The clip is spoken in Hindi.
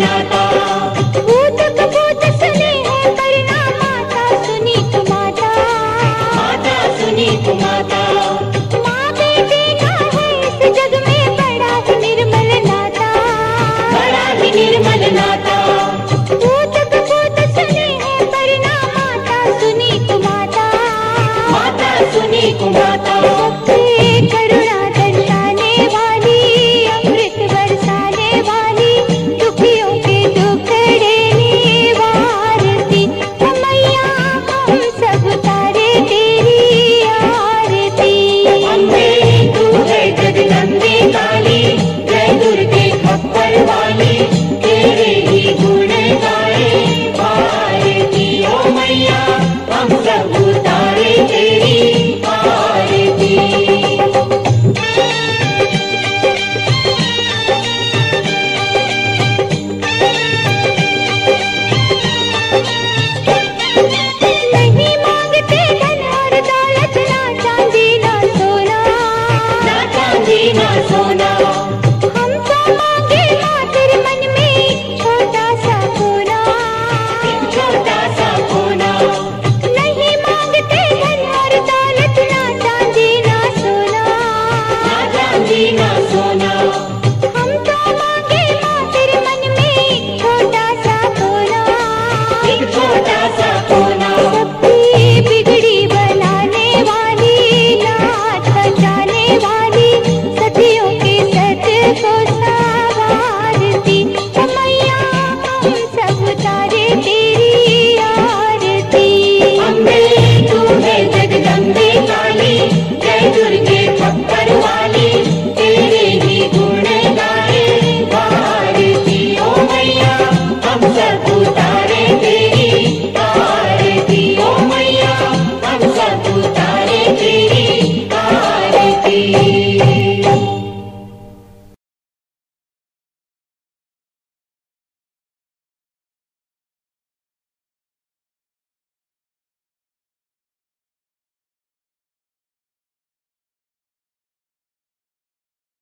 नाता।